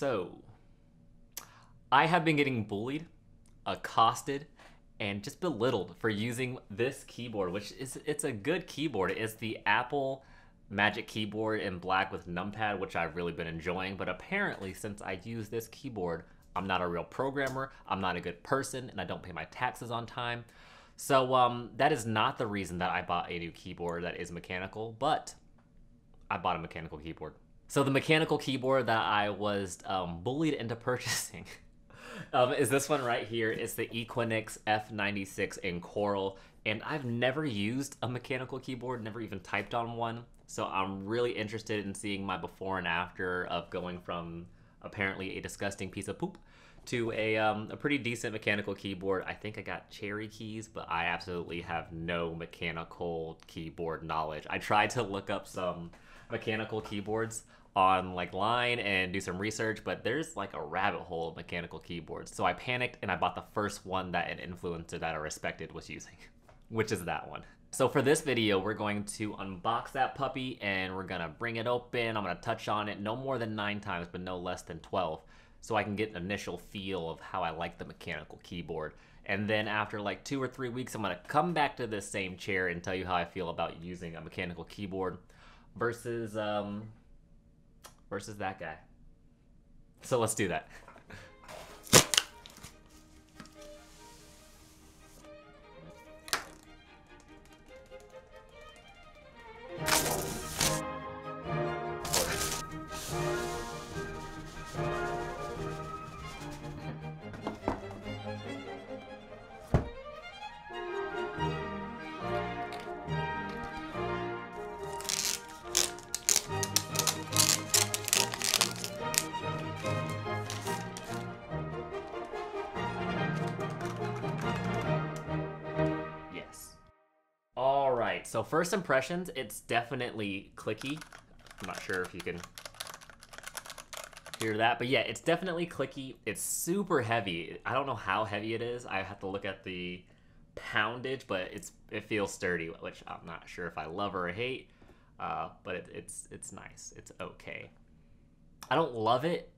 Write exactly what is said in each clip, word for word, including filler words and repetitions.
So, I have been getting bullied, accosted, and just belittled for using this keyboard, which is, it's a good keyboard. It's the Apple Magic Keyboard in black with numpad, which I've really been enjoying. But apparently, since I use this keyboard, I'm not a real programmer, I'm not a good person, and I don't pay my taxes on time. So um, that is not the reason that I bought a new keyboard that is mechanical, but I bought a mechanical keyboard. So the mechanical keyboard that I was um, bullied into purchasing um, is this one right here. It's the IQUNIX F ninety-six in coral, and I've never used a mechanical keyboard, never even typed on one. So I'm really interested in seeing my before and after of going from apparently a disgusting piece of poop to a, um, a pretty decent mechanical keyboard. I think I got Cherry keys, but I absolutely have no mechanical keyboard knowledge. I tried to look up some mechanical keyboards on like line and do some research, but there's like a rabbit hole of mechanical keyboards. So I panicked and I bought the first one that an influencer that I respected was using, which is that one. So for this video, we're going to unbox that puppy and we're gonna bring it open. I'm gonna touch on it no more than nine times, but no less than twelve. So I can get an initial feel of how I like the mechanical keyboard. And then after like two or three weeks, I'm gonna come back to this same chair and tell you how I feel about using a mechanical keyboard versus, um, versus that guy. So let's do that. So first impressions, it's definitely clicky. I'm not sure if you can hear that, but yeah, it's definitely clicky. It's super heavy. I don't know how heavy it is. I have to look at the poundage, but it's it feels sturdy, which I'm not sure if I love or hate, uh, but it, it's, it's nice. It's okay. I don't love it,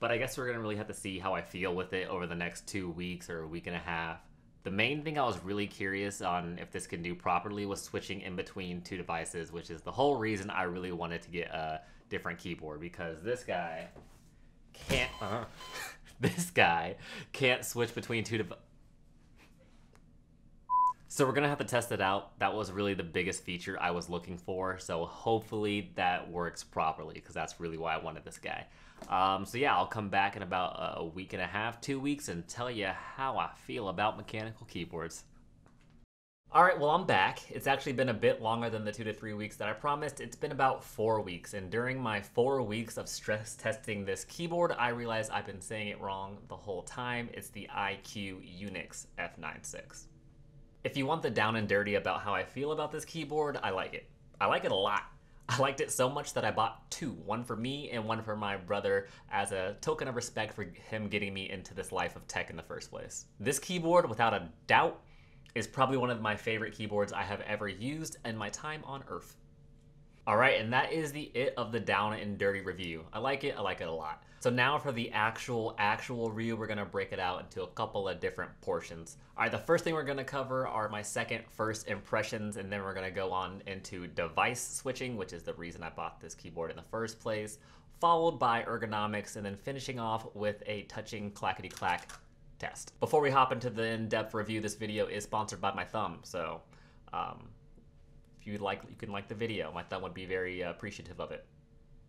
but I guess we're gonna really have to see how I feel with it over the next two weeks or a week and a half. The main thing I was really curious on if this can do properly was switching in between two devices, which is the whole reason I really wanted to get a different keyboard, because this guy can't, uh, this guy can't switch between two devices. So we're gonna have to test it out. That was really the biggest feature I was looking for. So hopefully that works properly, because that's really why I wanted this guy. Um, so yeah, I'll come back in about a week and a half, two weeks, and tell you how I feel about mechanical keyboards. All right, well, I'm back. It's actually been a bit longer than the two to three weeks that I promised. It's been about four weeks, and during my four weeks of stress testing this keyboard, I realized I've been saying it wrong the whole time. It's the IQUNIX F ninety-six. If you want the down and dirty about how I feel about this keyboard, I like it. I like it a lot. I liked it so much that I bought two, one for me and one for my brother, as a token of respect for him getting me into this life of tech in the first place. This keyboard, without a doubt, is probably one of my favorite keyboards I have ever used in my time on earth. All right, and that is the it of the down and dirty review. I like it, I like it a lot. So now for the actual, actual review, we're gonna break it out into a couple of different portions. All right, the first thing we're gonna cover are my second first impressions, and then we're gonna go on into device switching, which is the reason I bought this keyboard in the first place, followed by ergonomics, and then finishing off with a touching clackety-clack test. Before we hop into the in-depth review, this video is sponsored by my thumb, so um, if you'd like, you can like the video. My thumb would be very uh, appreciative of it.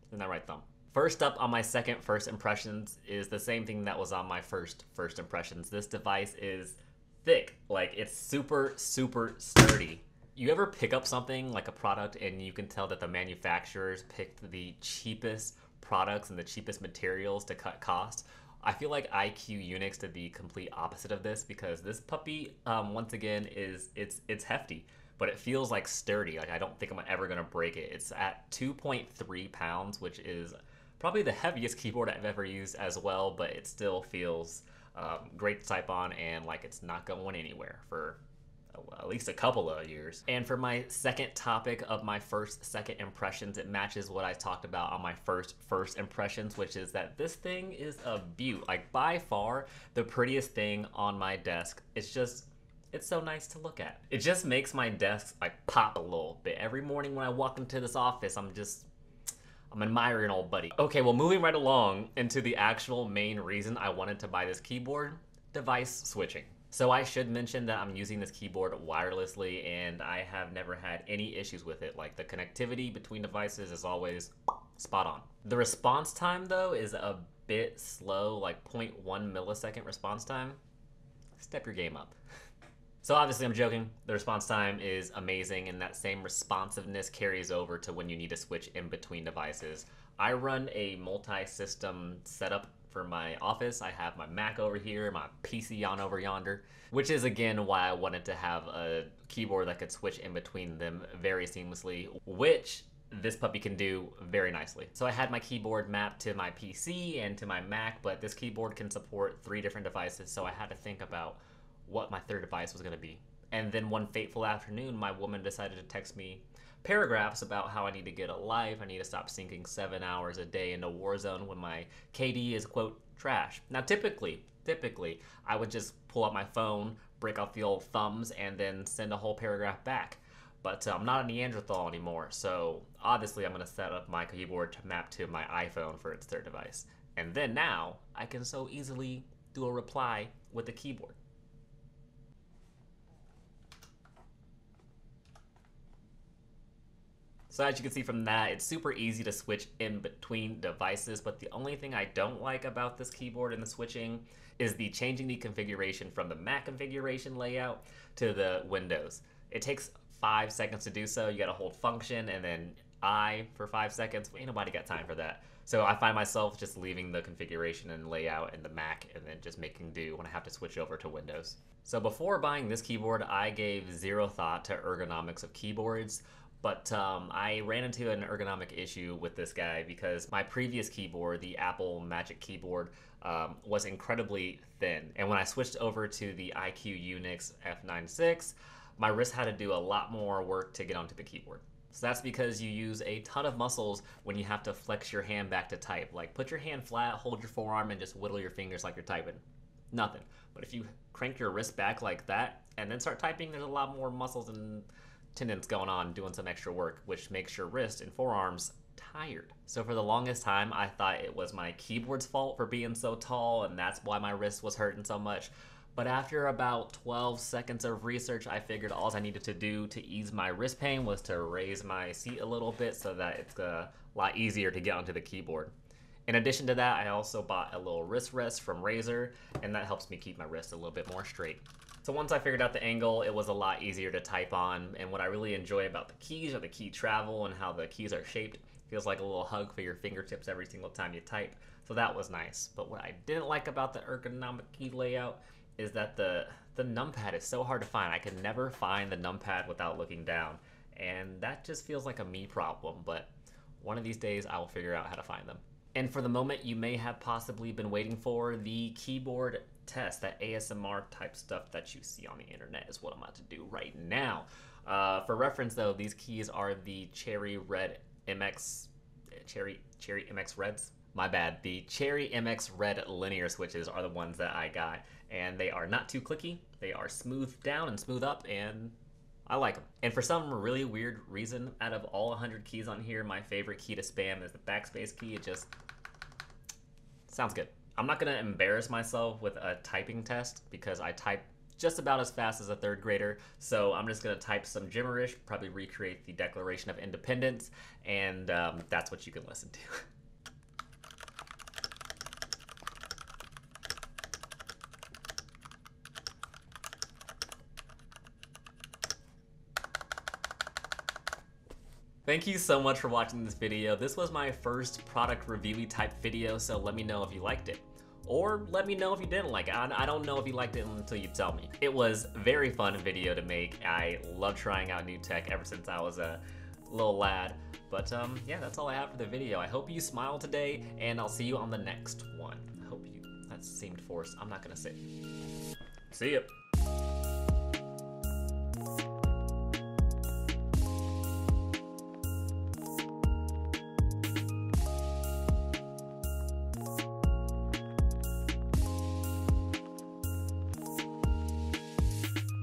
Isn't that right, thumb? First up on my second first impressions is the same thing that was on my first first impressions. This device is thick. Like, it's super, super sturdy. You ever pick up something like a product and you can tell that the manufacturers picked the cheapest products and the cheapest materials to cut cost? I feel like IQUNIX did the complete opposite of this, because this puppy, um, once again, is it's it's hefty, but it feels like sturdy. Like, I don't think I'm ever gonna break it. It's at two point three pounds, which is probably the heaviest keyboard I've ever used as well, but it still feels um, great to type on and like it's not going anywhere for well, at least a couple of years. And for my second topic of my first second impressions, it matches what I talked about on my first first impressions, which is that this thing is a beaut. Like, by far the prettiest thing on my desk. It's just, it's so nice to look at. It just makes my desk like pop a little bit. Every morning when I walk into this office, I'm just, I'm admiring old buddy. Okay, well, moving right along into the actual main reason I wanted to buy this keyboard, device switching. So I should mention that I'm using this keyboard wirelessly and I have never had any issues with it. Like, the connectivity between devices is always spot on. The response time though is a bit slow, like zero point one millisecond response time. Step your game up. So obviously I'm joking, the response time is amazing and that same responsiveness carries over to when you need to switch in between devices. I run a multi-system setup for my office. I have my Mac over here, my P C on over yonder, which is again why I wanted to have a keyboard that could switch in between them very seamlessly, which this puppy can do very nicely. So I had my keyboard mapped to my P C and to my Mac, but this keyboard can support three different devices, so I had to think about what my third device was gonna be. And then one fateful afternoon, my woman decided to text me paragraphs about how I need to get a life, I need to stop sinking seven hours a day into Warzone when my K D is, quote, trash. Now typically, typically, I would just pull out my phone, break off the old thumbs, and then send a whole paragraph back. But uh, I'm not a Neanderthal anymore, so obviously I'm gonna set up my keyboard to map to my iPhone for its third device. And then now, I can so easily do a reply with the keyboard. So as you can see from that, it's super easy to switch in between devices, but the only thing I don't like about this keyboard and the switching is the changing the configuration from the Mac configuration layout to the Windows. It takes five seconds to do so. You gotta hold function and then I for five seconds. Ain't nobody got time for that. So I find myself just leaving the configuration and layout in the Mac and then just making do when I have to switch over to Windows. So before buying this keyboard, I gave zero thought to ergonomics of keyboards. But um, I ran into an ergonomic issue with this guy because my previous keyboard, the Apple Magic Keyboard, um, was incredibly thin. And when I switched over to the IQUNIX F ninety-six, my wrist had to do a lot more work to get onto the keyboard. So that's because you use a ton of muscles when you have to flex your hand back to type. Like, put your hand flat, hold your forearm, and just whittle your fingers like you're typing. Nothing. But if you crank your wrist back like that and then start typing, there's a lot more muscles and tendons going on doing some extra work, which makes your wrist and forearms tired. So for the longest time, I thought it was my keyboard's fault for being so tall, and that's why my wrist was hurting so much. But after about twelve seconds of research, I figured all I needed to do to ease my wrist pain was to raise my seat a little bit so that it's a lot easier to get onto the keyboard. In addition to that, I also bought a little wrist rest from Razer, and that helps me keep my wrist a little bit more straight. So once I figured out the angle, it was a lot easier to type on, and what I really enjoy about the keys are the key travel and how the keys are shaped. It feels like a little hug for your fingertips every single time you type, so that was nice. But what I didn't like about the ergonomic key layout is that the, the numpad is so hard to find. I could never find the numpad without looking down, and that just feels like a me problem, but one of these days I will figure out how to find them. And for the moment you may have possibly been waiting for, the keyboard test, that A S M R type stuff that you see on the internet is what I'm about to do right now. Uh, for reference though, these keys are the Cherry Red M X, Cherry, Cherry M X Reds? My bad, the Cherry M X Red linear switches are the ones that I got, and they are not too clicky, they are smooth down and smooth up, and I like them. And for some really weird reason, out of all one hundred keys on here, my favorite key to spam is the backspace key. It just sounds good. I'm not gonna embarrass myself with a typing test because I type just about as fast as a third grader. So I'm just gonna type some gibberish, probably recreate the Declaration of Independence, and um, that's what you can listen to. Thank you so much for watching this video. This was my first product review-y type video, so let me know if you liked it. Or let me know if you didn't like it. I don't know if you liked it until you tell me. It was a very fun video to make. I love trying out new tech ever since I was a little lad. But um, yeah, that's all I have for the video. I hope you smiled today, and I'll see you on the next one. I hope you, that seemed forced. I'm not gonna say. See ya.